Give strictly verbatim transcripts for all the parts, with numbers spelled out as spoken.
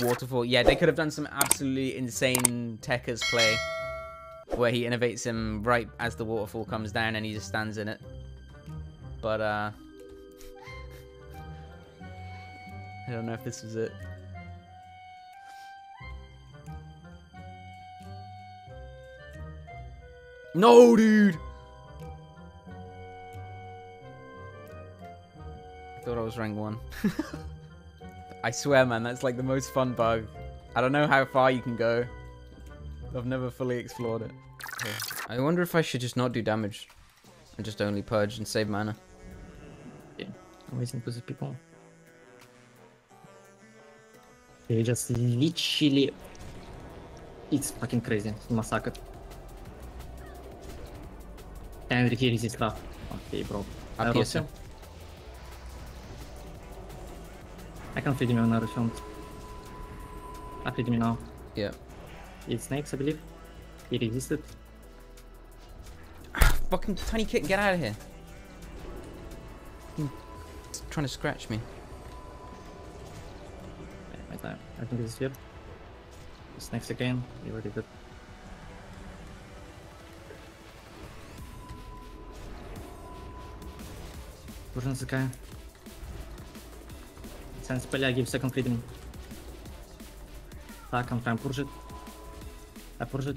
Waterfall. Yeah, they could have done some absolutely insane Tekka's play where he innovates him right as the waterfall comes down and he just stands in it. But, uh... I don't know if this was it. No, dude! I thought I was rank one. I swear, man, that's like the most fun bug. I don't know how far you can go. I've never fully explored it. Okay. I wonder if I should just not do damage and just only purge and save mana. Yeah, amazing because of people. They just literally... It's fucking crazy. It's massacred. And here is his stuff. Okay, bro. I P S him. I can't feed him another shot. I feed him now. Yeah. It's snakes, I believe. He resisted. Ah, fucking tiny kitten, get out of here. He's trying to scratch me. My time. I think this is here. Snakes again. You already did. Burn the guy. Sense Pelea gives second freedom. Так, I'm trying to push it. I push it.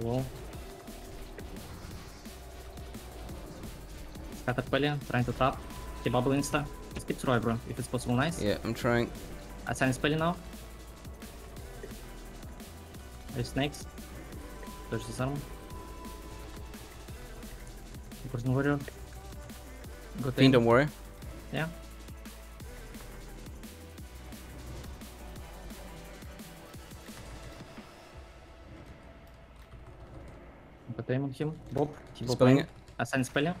Wall. Scatter Pelea, trying to tap. Keep bubble insta. Just keep Troy, bro, if it's possible, nice. Yeah, I'm trying. I sense Pelea now. There's snakes. There's this armor. Person warrior. Kingdom Warrior. Yeah. But I'm on him. Bob. Keep spelling it. I send spelling.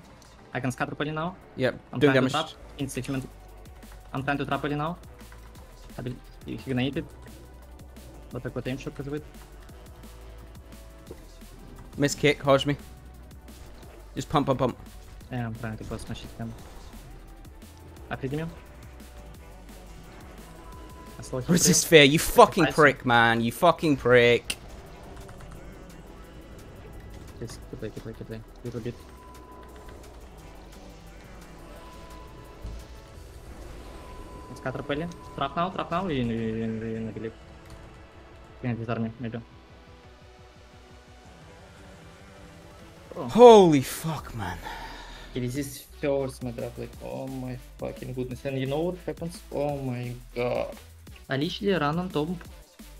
I can scatter Pally now. Yep. I'm doing damage. Insta-human. I'm trying to trap Pally now. He gonna eat it. But I got aim shot because of it. Miss kick, hodge me. Just pump, pump, pump. Yeah, I'm trying to bust my shit down. I hit him. Resist fear, you fucking prick, man. You fucking prick. Just keep play, keep play, keep play. Little bit. Let's scatter Pelea. Trap now, trap now. You know, I believe. Can't disarm me, maybe. Oh. Holy fuck, man. It is this first my trap, like, oh my fucking goodness. And you know what happens? Oh my god. I literally ran on top.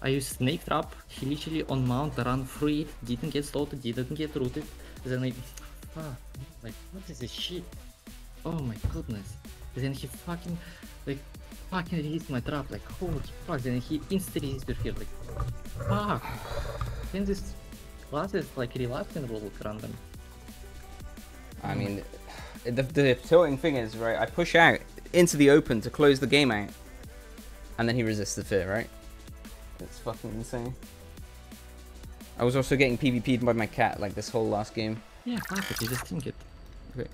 I used snake trap. He literally on mount, ran free. Didn't get slotted, didn't get rooted. Then I... Fuck. Like, what is this shit? Oh my goodness. Then he fucking... Like, fucking released my trap. Like, holy fuck. Then he instantly resisted here. Like, fuck. Then this... Class is like relapsing rule random. I mean, the, the tilting thing is, right, I push out into the open to close the game out, and then he resists the fear, right? It's fucking insane. I was also getting PvP'd by my cat, like, this whole last game. Yeah, fuck it, you just think it. Okay.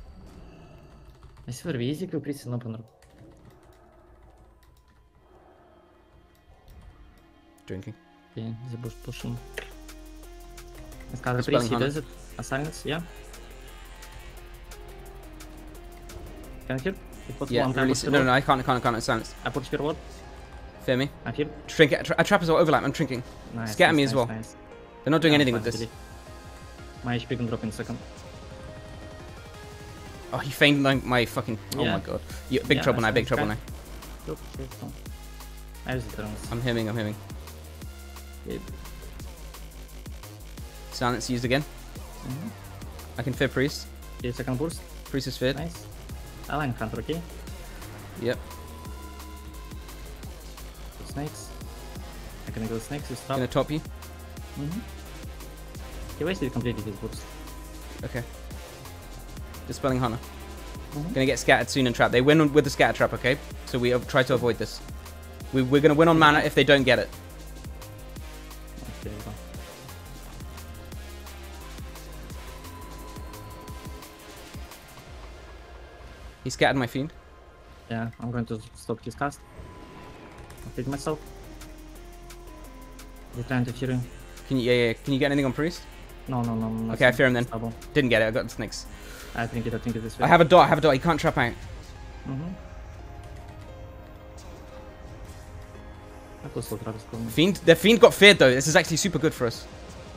I swear, we easy to press an opener. Drinking. Yeah, the bush pushing. Scatter priest, he does it. A silence, yeah. Can I hit? Yeah, one release it. No, no, I can't, I can't, I can't, it's silence. I put spear ward. Fear me. I hit. Trink it. I trap as well, overlap, I'm trinking. Nice, Scatter nice, me as nice, well. Nice. They're not doing yeah, anything with this. My H P can drop in a second. Oh, he feigned my, my fucking... Oh yeah. My god. Yeah, big yeah, trouble now, big trouble now. I'm hemming, I'm hemming. Yeah. Silence used again. Mm-hmm. I can fear priest. Okay, second burst. Priest is feared. Nice. Align counter, okay? Yep. Snakes. I can go snakes, just stop. Gonna top you. Mm-hmm. He wasted completely his burst. Okay. Dispelling Hana. Mm-hmm. Gonna get scattered soon and trap. They win with the scatter trap, okay? So we try to avoid this. We, we're gonna win on mana if they don't get it. Okay, well. He scattered my fiend. Yeah, I'm going to stop his cast. I'll pick myself. Decline to fear him. Can you, yeah, yeah, can you get anything on priest? No, no, no. no okay, I fear him then. Double. Didn't get it. I got the snakes. I think it. I think it this way. I have a dot. I have a dot. He can't trap out. Mm-hmm. I could still trap his corner. Fiend. The fiend got feared though. This is actually super good for us.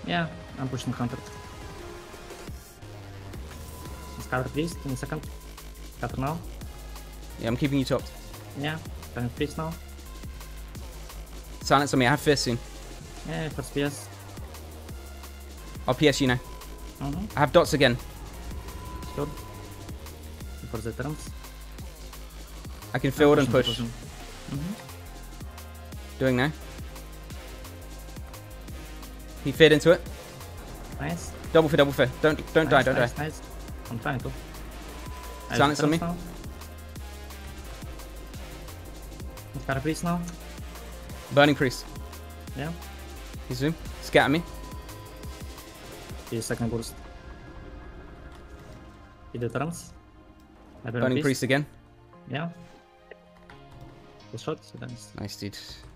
Yeah, I'm pushing hunter. Scatter priest in a second. Scatter now. Yeah, I'm keeping you topped. Yeah, I'm priest now. Silence on me. I have fear soon. Yeah, first P S. I'll P S you now. Mm-hmm. I have dots again. Sure. For the turns. I can field and push. Mm-hmm. Doing now. He feared into it. Nice. Double fear, double fear. Don't don't nice, die, don't nice, die. Nice. I'm trying to. Silence on me. Now. I've got a priest now. Burning priest. Yeah. He's zoom. Scatter me. He's second burst. He did turns. Burning priest. priest again. Yeah. The shot. So nice, dude.